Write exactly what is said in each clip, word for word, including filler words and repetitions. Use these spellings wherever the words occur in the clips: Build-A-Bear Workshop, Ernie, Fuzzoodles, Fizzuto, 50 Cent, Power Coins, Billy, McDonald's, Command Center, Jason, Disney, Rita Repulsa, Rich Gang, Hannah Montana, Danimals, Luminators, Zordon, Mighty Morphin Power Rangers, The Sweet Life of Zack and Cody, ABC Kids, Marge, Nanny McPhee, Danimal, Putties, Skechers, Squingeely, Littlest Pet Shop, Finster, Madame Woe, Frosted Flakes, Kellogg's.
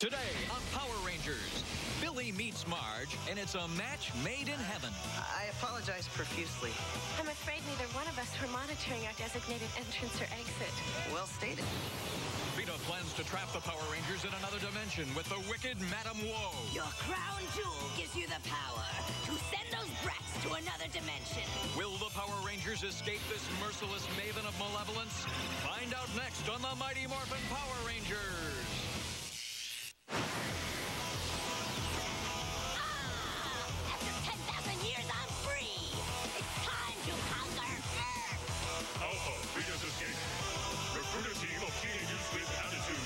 Today on Power Rangers, Billy meets Marge, and it's a match made in heaven. I apologize profusely. I'm afraid neither one of us were monitoring our designated entrance or exit. Well stated. Vito plans to trap the Power Rangers in another dimension with the wicked Madame Woe. Your crown jewel gives you the power to send those brats to another dimension. Will the Power Rangers escape this merciless maven of malevolence? Find out next on the Mighty Morphin Power Rangers. Alpha, we just escaped. Recruit a team of teenagers with attitude.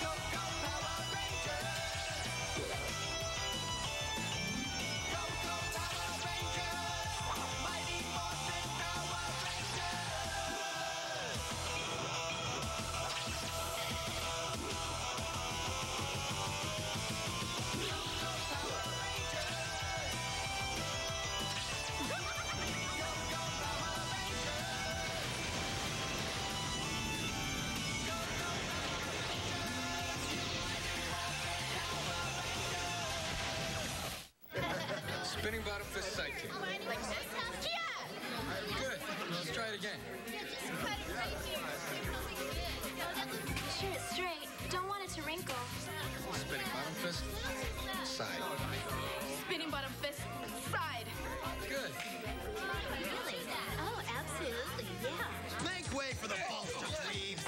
Go, go, Power Rangers! Go, go, Power Rangers! Mighty Morphin Power Rangers! Spinning bottom fist sidekick. Good. Let's try it again. Sure, it's straight. Don't want it to wrinkle. Spinning bottom fist. Side. Spinning bottom fist. Side. Good. Really? Oh, absolutely. Yeah. Make way for the false leaves.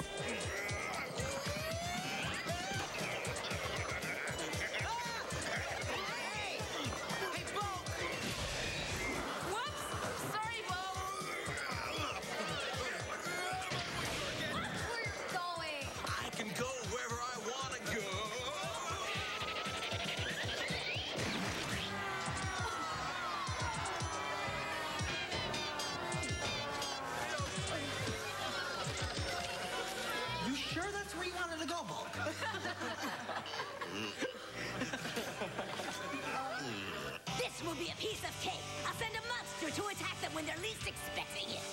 This will be a piece of cake. I'll send a monster to attack them when they're least expecting it.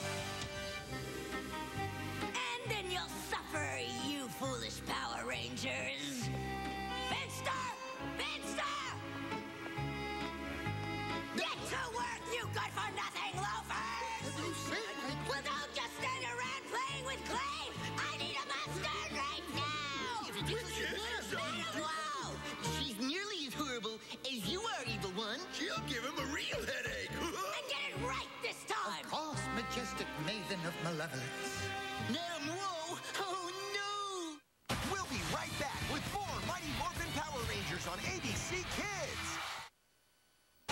And then you'll suffer, you foolish Power Rangers. Finster! Finster! Get to work, you good-for-nothing loafers! Well, don't just stand around playing with clay! I need a monster right now! Madame Woe! She's nearly as horrible as you are, evil one. She'll give him a real headache. And get it right this time. Of course, majestic maven of malevolence. Madame Woe! Oh, no! We'll be right back with more Mighty Morphin Power Rangers on A B C Kids.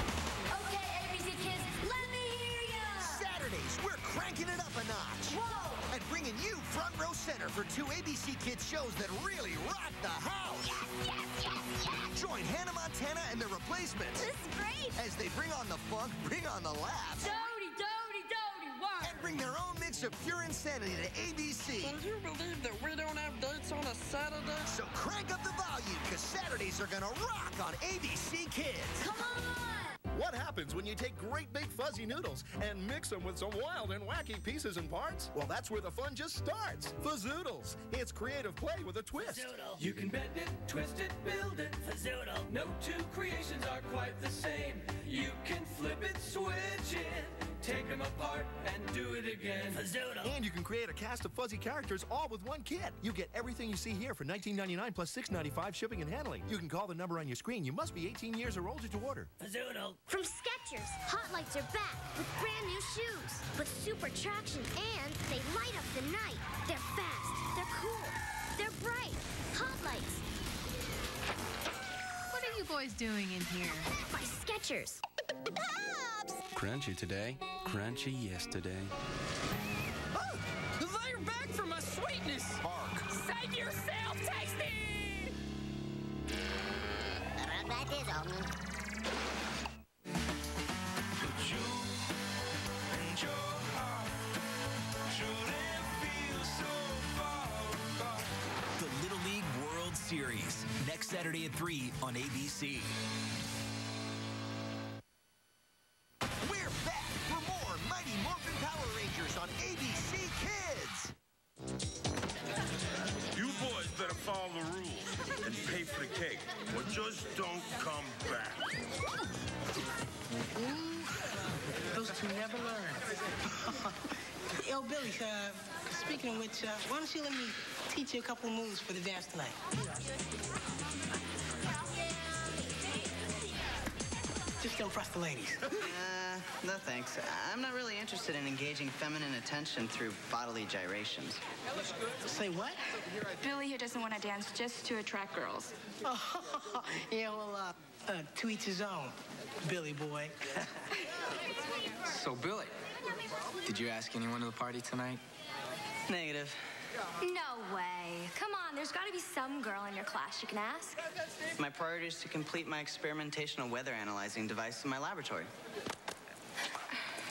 Okay, A B C Kids, let me hear ya! Saturdays, we're cranking it up a notch. Whoa! And bringing you front row center for two A B C Kids shows that really rock the house. Yes, yes, yes, yes! Join Hannah Montana and The Replacements. This is great! As they bring on the funk, bring on the laughs. Doty, doty, doty, why? And bring their own mix of pure insanity to A B C. Can you believe that we don't have dates on a Saturday? So crank up the volume, because Saturdays are gonna rock on A B C Kids. Come on! What happens when you take great big fuzzy noodles and mix them with some wild and wacky pieces and parts? Well, that's where the fun just starts. Fuzzoodles. It's creative play with a twist. Fizzuto. You can bend it, twist it, build it. Fizzuto. No two creations are quite the same. You can flip it, switch it. Take them apart and do it again. Fizzuto. And you can create a cast of fuzzy characters all with one kit. You get everything you see here for nineteen ninety-nine dollars plus six ninety-five shipping and handling. You can call the number on your screen. You must be eighteen years or older to order. Fizzuto. From Skechers, hot lights are back with brand new shoes. With super traction and they light up the night. They're fast, they're cool, they're bright. Hot lights. What are you boys doing in here? By Skechers. Crunchy today, crunchy yesterday. Oh! They're back for my sweetness! Bark! Save yourself, Tasty! The Little League World Series, next Saturday at three on A B C. Lily, uh, speaking of which, uh, why don't you let me teach you a couple of moves for the dance tonight? Just impress the ladies. Uh, no thanks. I'm not really interested in engaging feminine attention through bodily gyrations. Say what? Billy here doesn't want to dance just to attract girls. Oh, yeah, well, uh, uh, to each his own, Billy boy. So, Billy, did you ask anyone to the party tonight? Negative. No way. Come on, there's got to be some girl in your class you can ask. My priority is to complete my experimental weather analyzing device in my laboratory.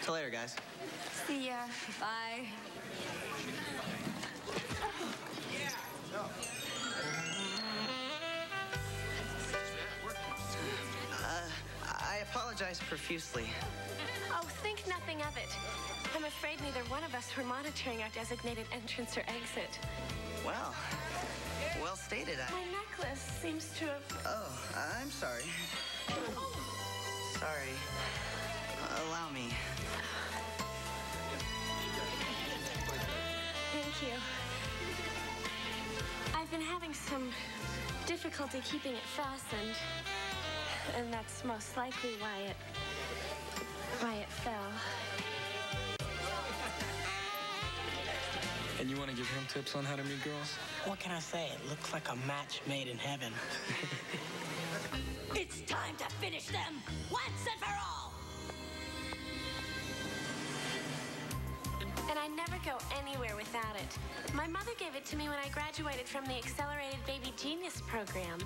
Till later, guys. See ya. Bye. Uh, I apologize profusely. Oh, think nothing of it. I'm afraid neither one of us were monitoring our designated entrance or exit. Well, well stated. I... My necklace seems to have... Oh, I'm sorry. Sorry. Allow me. Thank you. I've been having some difficulty keeping it fastened, and that's most likely why it... why it fell. And you want to give him tips on how to meet girls? What can I say? It looks like a match made in heaven. It's time to finish them once and for all! And I never go anywhere without it. My mother gave it to me when I graduated from the Accelerated Baby Genius program.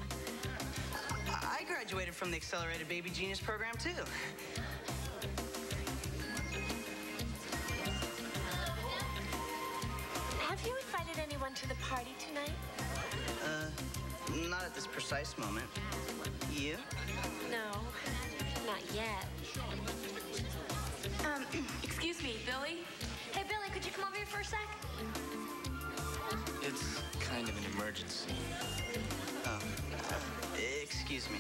I graduated from the Accelerated Baby Genius program, too. Have you invited anyone to the party tonight? Uh, not at this precise moment. You? No, not yet. Um, excuse me, Billy? Hey, Billy, could you come over here for a sec? It's kind of an emergency. Um, uh, excuse me.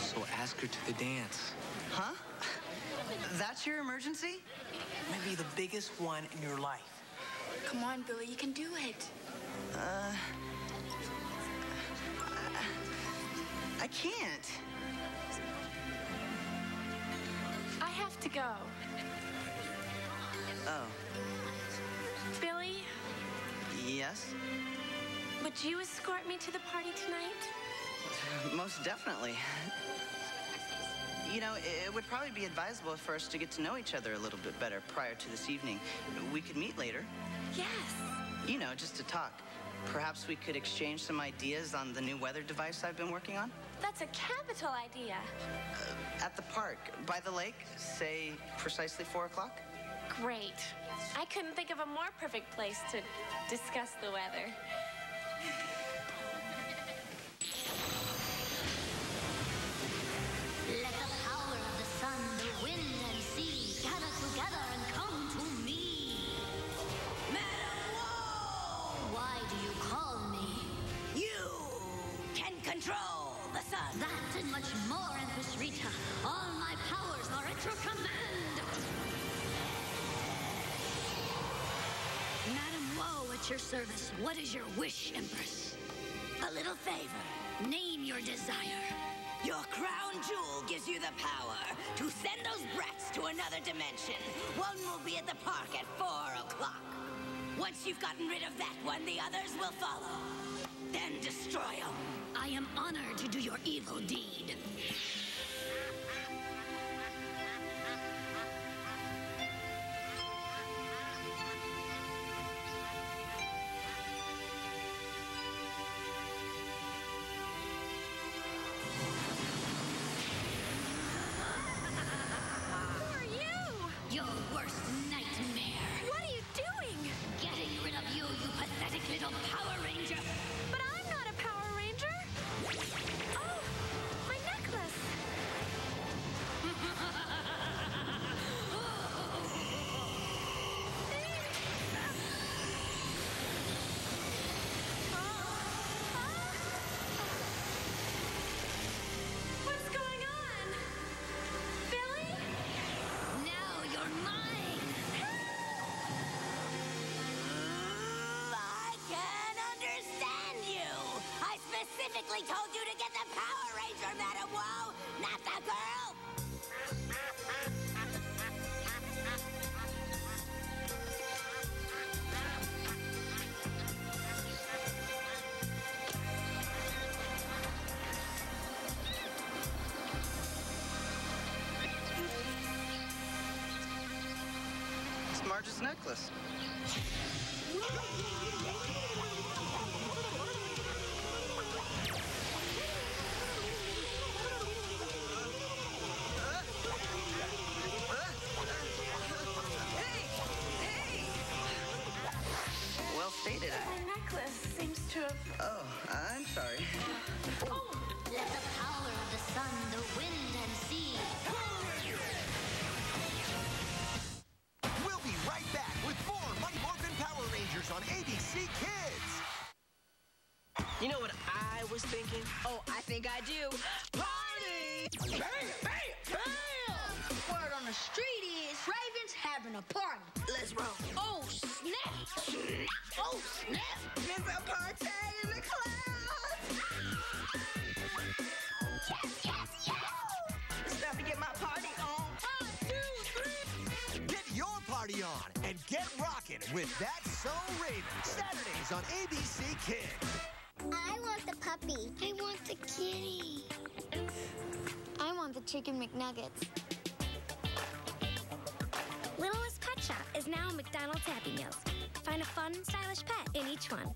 So ask her to the dance. Huh? That's your emergency? Maybe the biggest one in your life. Come on, Billy, you can do it. Uh, I can't. I have to go. Oh. Billy? Yes? Would you escort me to the party tonight? Most definitely. You know, it would probably be advisable for us to get to know each other a little bit better prior to this evening. We could meet later. Yes. You know, just to talk. Perhaps we could exchange some ideas on the new weather device I've been working on. That's a capital idea. Uh, at the park, by the lake, say precisely four o'clock. Great. I couldn't think of a more perfect place to discuss the weather. Control the sun. That and much more, Empress Rita. All my powers are at your command. Madame Woe, at your service. What is your wish, Empress? A little favor. Name your desire. Your crown jewel gives you the power to send those brats to another dimension. One will be at the park at four o'clock. Once you've gotten rid of that one, the others will follow. Then destroy them. I am honored to do your evil deed. But I'm not a Power Ranger! Oh! My necklace! We told you to get the Power Ranger, Madame Woe, not the girl! It's Marge's necklace. Stated I. My necklace seems to have... Oh, I'm sorry. Oh. Let the power of the sun, the wind, and sea... We'll be right back with more Mighty Morphin Power Rangers on A B C Kids. You know what I was thinking? Oh, I think I do. Party! Bam! Bam! Bam! Word on the street is Raven's having a party. Let's roll. Oh, snap! Snap! Oh, snap! There's a party in the clouds! Yes, yes, yes! It's time to get my party on. One, two, three! Get your party on and get rockin' with That's So Raven. Saturdays on A B C Kids. I want the puppy. I want the kitty. I want the chicken McNuggets. Littlest Pet Shop is now McDonald's Happy Meals. Find a fun, stylish pet in each one.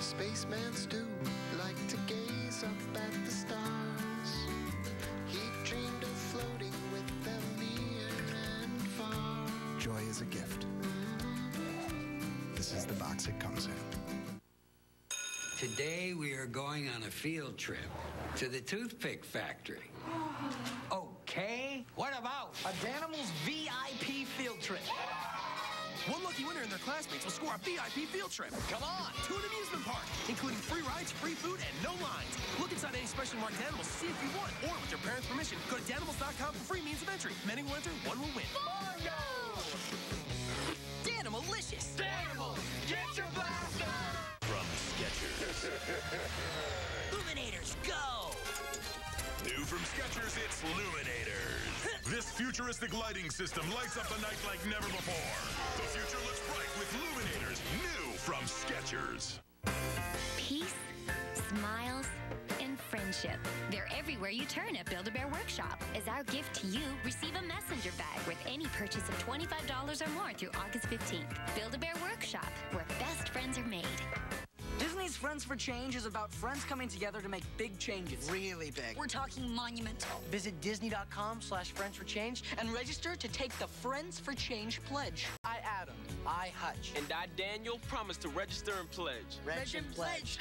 Spaceman's do like to gaze up at the stars. He dreamed of floating with them near and far. Joy is a gift. This is the box it comes in. Today we are going on a field trip to the toothpick factory. Okay, what about a Danimal's V I P field trip? One lucky winner and their classmates will score a V I P field trip. Come on, to an amusement park, including free rides, free food, and no lines. Look inside any specially marked Danimal to see if you want, or with your parents' permission, go to Danimals dot com for free means of entry. Many will enter, one will win. Fargo! Danimalicious! Danimal, get your blaster! From Skechers. Luminators, go! New from Skechers, it's Luminators. This futuristic lighting system lights up the night like never before. The future looks bright with Luminators, new from Skechers. Peace, smiles, and friendship. They're everywhere you turn at Build-A-Bear Workshop. As our gift to you, receive a messenger bag with any purchase of twenty-five dollars or more through August fifteenth. Build-A-Bear Workshop, where best friends are made. Disney's Friends for Change is about friends coming together to make big changes. Really big. We're talking monumental. Visit Disney.com slash Friends for Change and register to take the Friends for Change pledge. I, Adam. I, Hutch. And I, Daniel, promise to register and pledge. Reg, reg and pledge.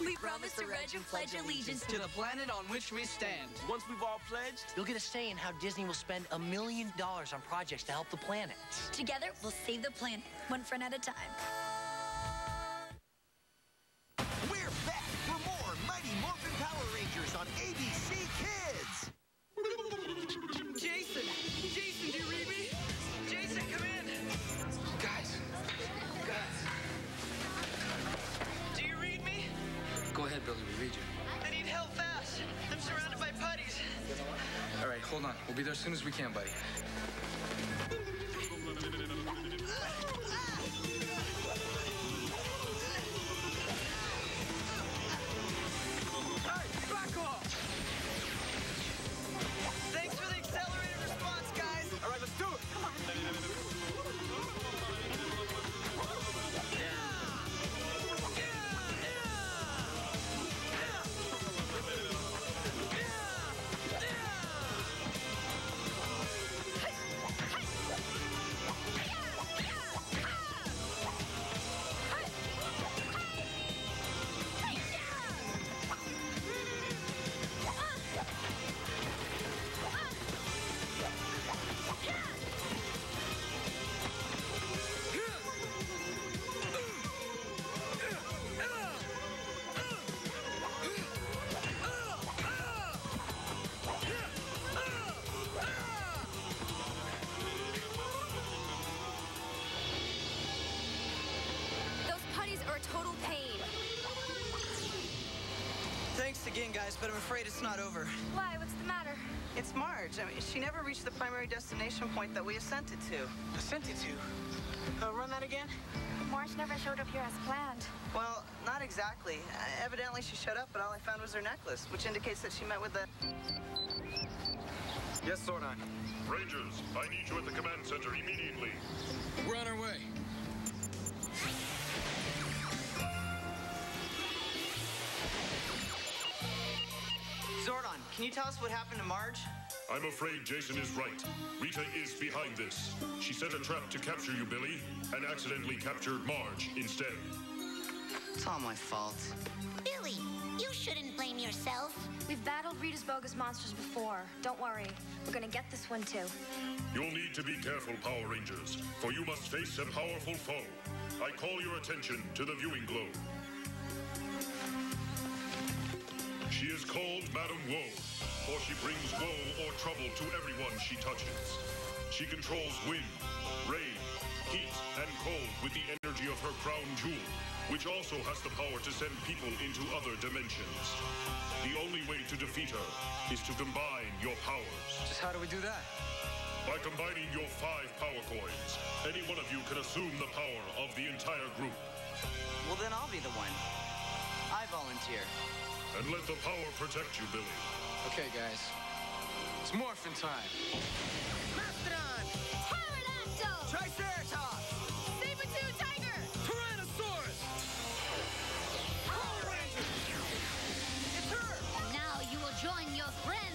we, we promise to reg and pledge allegiance to the planet on which we stand. Once we've all pledged, you'll get a say in how Disney will spend a million dollars on projects to help the planet. Together, we'll save the planet, one friend at a time. On A B C Kids. Jason! Jason, do you read me? Jason, come in! Guys! Guys! Do you read me? Go ahead, Billy, we read you. I need help fast. I'm surrounded by putties. All right, hold on. We'll be there as soon as we can, buddy. afternoon, guys, but I'm afraid it's not over. Why? What's the matter? It's Marge. I mean, she never reached the primary destination point that we assented to. Assented to? Uh, run that again? Marge never showed up here as planned. Well, not exactly. Uh, evidently, she showed up, but all I found was her necklace, which indicates that she met with the... Yes, Zordon. Rangers, I need you at the command center immediately. We're on our way. Zordon, can you tell us what happened to Marge? I'm afraid Jason is right. Rita is behind this. She set a trap to capture you, Billy, and accidentally captured Marge instead. It's all my fault. Billy, you shouldn't blame yourself. We've battled Rita's bogus monsters before. Don't worry. We're gonna get this one, too. You'll need to be careful, Power Rangers, for you must face a powerful foe. I call your attention to the viewing globe. She is called Madame Woe, for she brings woe or trouble to everyone she touches. She controls wind, rain, heat, and cold with the energy of her crown jewel, which also has the power to send people into other dimensions. The only way to defeat her is to combine your powers. Just how do we do that? By combining your five power coins, any one of you can assume the power of the entire group. Well, then I'll be the one. I volunteer. And let the power protect you, Billy. Okay, guys. It's morphin' time. Mastodon! Pterodactyl! Triceratops! Saber-tooth tiger! Tyrannosaurus! Power Rangers! It's her! Now you will join your friends.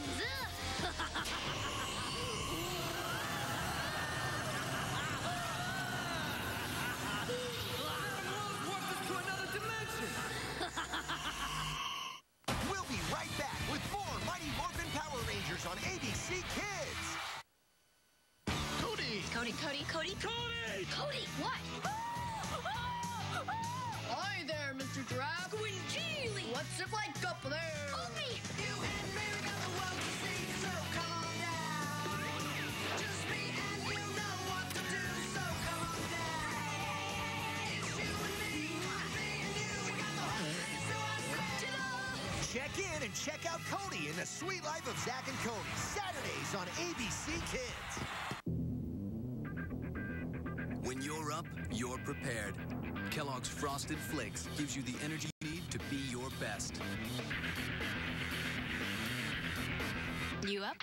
Madame Woe warped us to another dimension! Right back with more Mighty Morphin Power Rangers on A B C Kids. Cody! Cody, Cody, Cody, Cody! Cody, what? Hi there, Mister Giraffe. Squingeely! What's it like up there? Opie! You and me, we got the world to see, so come on down. Just me and you know what to do, so come on down. It's you and me, me and you, we got the whole thing, so I say, check in and check out Cody in The Sweet Life of Zack and Cody, Saturdays on A B C Kids. When you're up, you're prepared. Kellogg's Frosted Flakes gives you the energy you need to be your best. You up?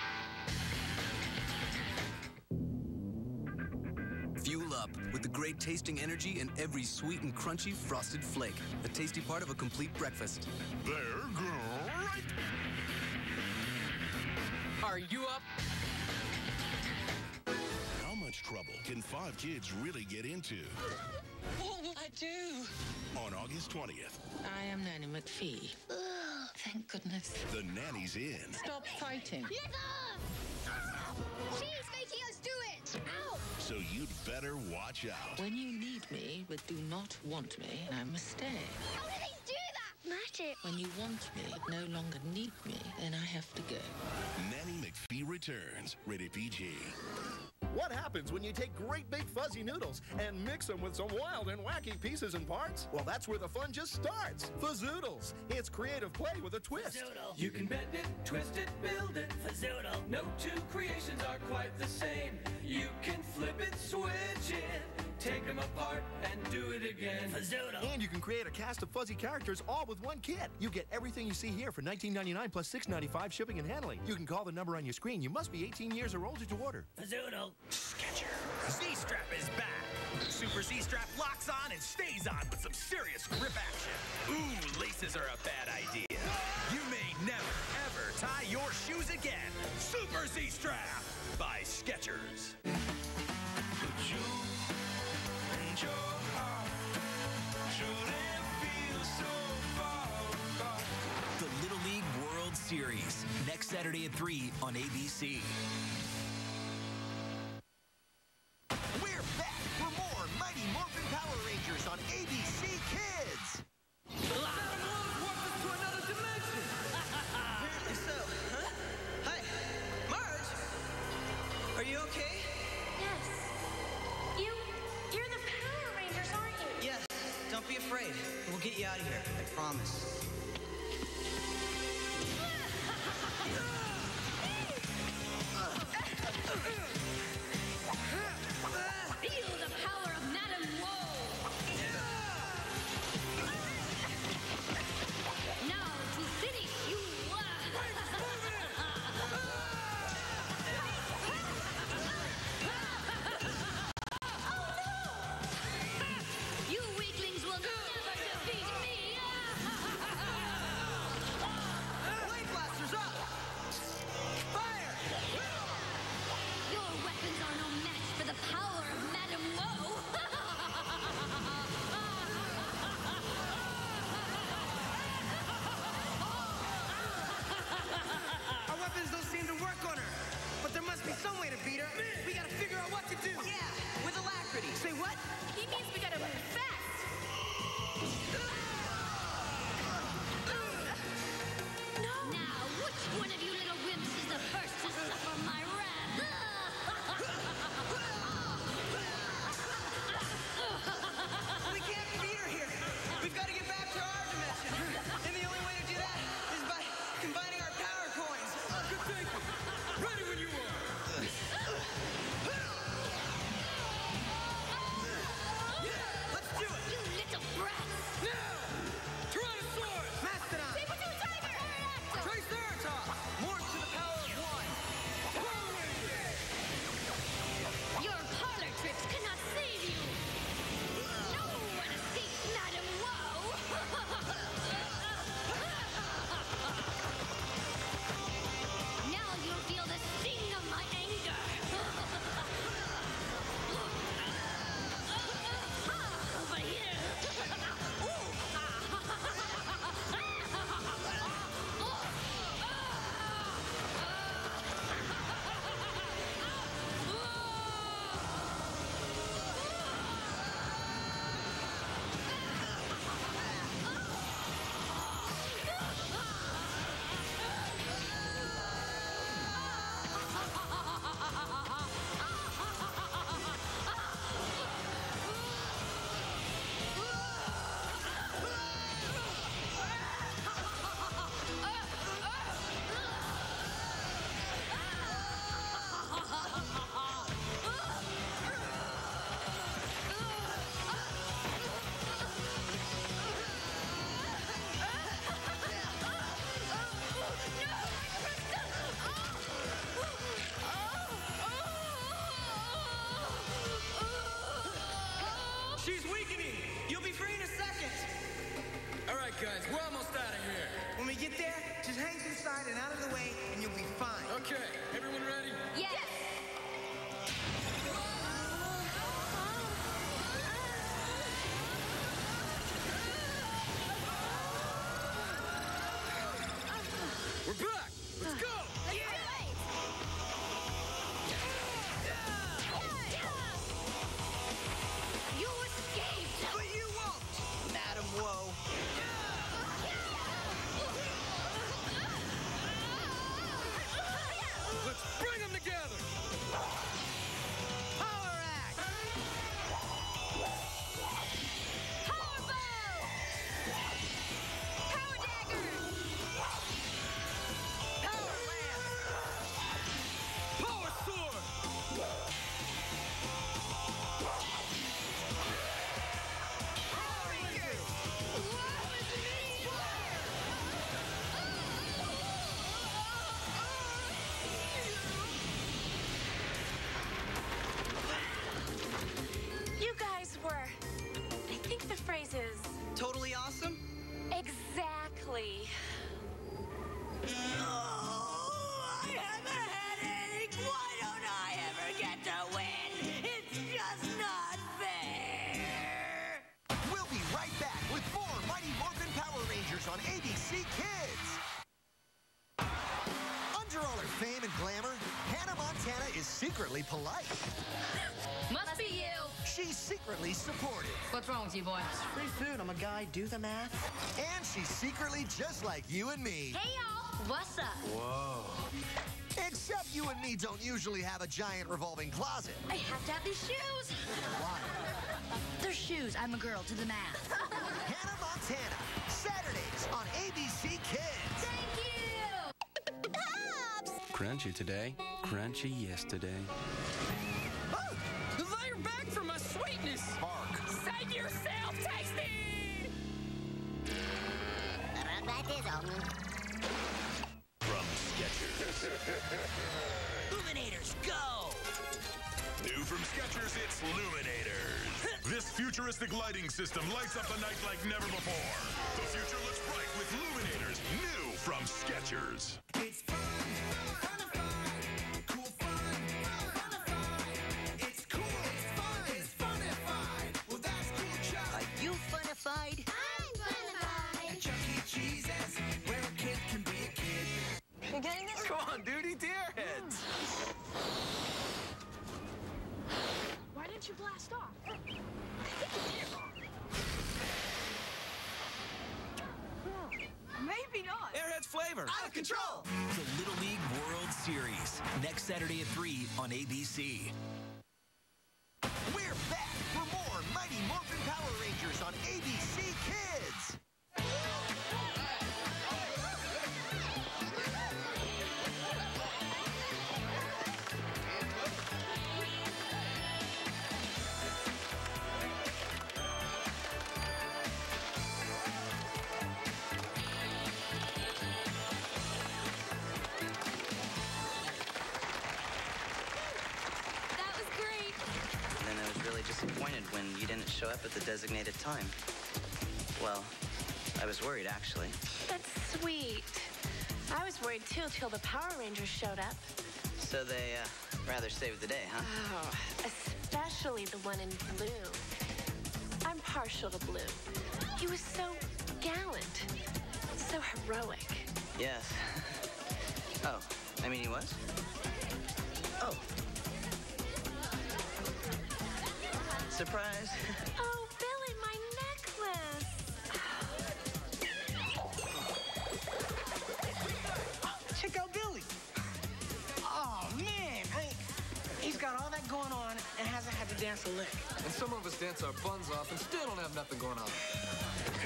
Fuel up with the great tasting energy in every sweet and crunchy Frosted Flake, a tasty part of a complete breakfast. They're great! Are you up? How much trouble can five kids really get into? Oh, I do. On August twentieth. I am Nanny McPhee. Ugh, thank goodness. The nanny's in. Stop fighting. She's making us do it! Ow! So you'd better watch out. When you need me, but do not want me, I must stay. How do they do that? Magic. When you want me, but no longer need me, then I have to go. Nanny McPhee returns. Rated P G. What happens when you take great big fuzzy noodles and mix them with some wild and wacky pieces and parts? Well, that's where the fun just starts. Fuzzoodles. It's creative play with a twist. Fizzuto. You can bend it, twist it, build it. Fizzuto. No two creations are quite the same. You can flip it, switch it. Take them apart and do it again. Fizzuto. And you can create a cast of fuzzy characters all with one kit. You get everything you see here for nineteen ninety-nine plus six ninety-five shipping and handling. You can call the number on your screen. You must be eighteen years or older to order. Fizzuto. Skechers. Z-Strap is back. Super Z-Strap locks on and stays on with some serious grip action. Ooh, laces are a bad idea. You may never, ever tie your shoes again. Super Z-Strap by Skechers. Your heart shouldn't feel so far apart. The Little League World Series, next Saturday at three on A B C. We're back for more Mighty Morphin Power Rangers on A B C Kids. Madame Woe warped us to another dimension. Apparently so, huh? Hi, Marge. Are you okay? Don't be afraid. We'll get you out of here. I promise. Feel the power of Madame Woe! Now to finish you! Oh no! You weaklings will never defeat me! Blade blasters up! Fire! Your weapons are no match for the power of Madame Woe! Our weapons don't seem to work on her, but there must be some way to beat her. We gotta figure out what to do. Yeah, with alacrity. Say what? He means we gotta move fast. No. Now, which one of you little wimps is the first to suffer my wrath? We can't beat her here. We've got to get back to our dimension. And the only way to do that is by combining our power coins. Good thinking. Ready when you are. Yeah, let's do it. You little brats. Now, Tyrannosaurus. Mastodon. Saber-tooth tiger. Pterodactyl. Triceratops. Morph to the power of one. Power Rangers. Your parlor tricks cannot save you. No one escapes Madame Woe. Now you'll feel the sting of my anger. Over here. Guys, we're almost out of here. When we get there, just hang to the side and out of the way, and you'll be fine. Okay, everyone ready? Yes. Yes. Totally awesome? Exactly. Oh, I have a headache. Why don't I ever get to win? It's just not fair. We'll be right back with more Mighty Morphin Power Rangers on A B C Kids. Under all her fame and glamour, Hannah Montana is secretly polite. Must be you. She's secretly supportive. What's wrong with you, boy? It's free food. I'm a guy. Do the math. And she's secretly just like you and me. Hey, y'all. What's up? Whoa. Except you and me don't usually have a giant revolving closet. I have to have these shoes. Why? They're shoes. I'm a girl. Do the math. Hannah Montana. Saturdays on A B C Kids. Thank you. Crunchy today, crunchy yesterday. Oh, they're back for my sweetness! Bark! Save yourself, Tasty! Rub that is on. From Skechers. Luminators, go! New from Skechers, it's Luminators. This futuristic lighting system lights up the night like never before. The future looks bright with Luminators, new from Skechers. It's fun. You're getting it? Come on, dude, eat the airheads. Why didn't you blast off? Well, maybe not. Airheads flavor. Out of control. The Little League World Series. Next Saturday at three on A B C. We're back for more Mighty Morphin Power Rangers on A B C Kids. Disappointed when you didn't show up at the designated time. Well, I was worried, actually. That's sweet. I was worried, too, till the Power Rangers showed up. So they, uh, rather saved the day, huh? Oh, especially the one in blue. I'm partial to blue. He was so gallant. So heroic. Yes. Oh, I mean, he was? Oh. Surprise. Oh, Billy, my necklace. Check out Billy. Oh, man. I, he's got all that going on and hasn't had to dance a lick. And some of us dance our buns off and still don't have nothing going on.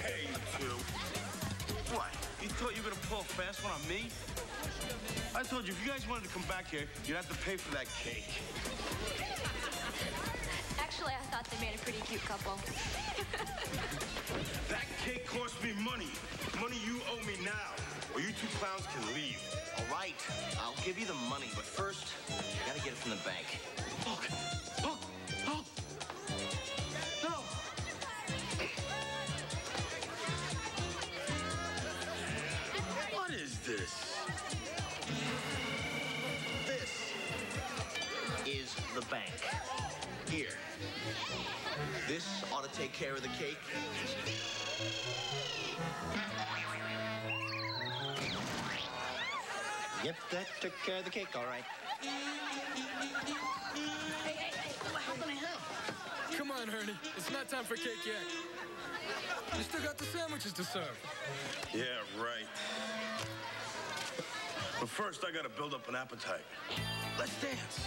Hey, you two. What? You thought you were going to pull a fast one on me? I told you, if you guys wanted to come back here, you'd have to pay for that cake. Actually, I thought they made a pretty cute couple. That cake cost me money. Money you owe me now, or you two clowns can leave. All right, I'll give you the money, but first, you gotta get it from the bank. Look, look, look. No. What is this? This is the bank. Here. This ought to take care of the cake. Yep, that took care of the cake, all right. Hey, hey, hey, how can I help? Come on, Ernie. It's not time for cake yet. You still got the sandwiches to serve. Yeah, right. But first, I gotta build up an appetite. Let's dance.